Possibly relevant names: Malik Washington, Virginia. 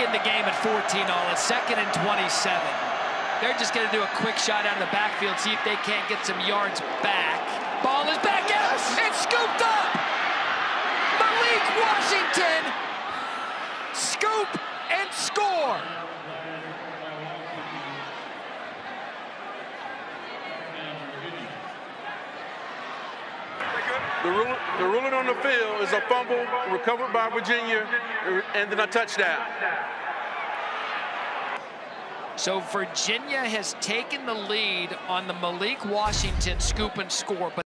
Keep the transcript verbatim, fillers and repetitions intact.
back in the game at fourteen all. It's second and twenty-seven. They're just going to do a quick shot out of the backfield, see if they can't get some yards back. Ball is back out. It's scooped up. Malik Washington. Scoop and score. The ruling, the ruling on the field is a fumble recovered by Virginia and then a touchdown. So Virginia has taken the lead on the Malik Washington scoop and score. But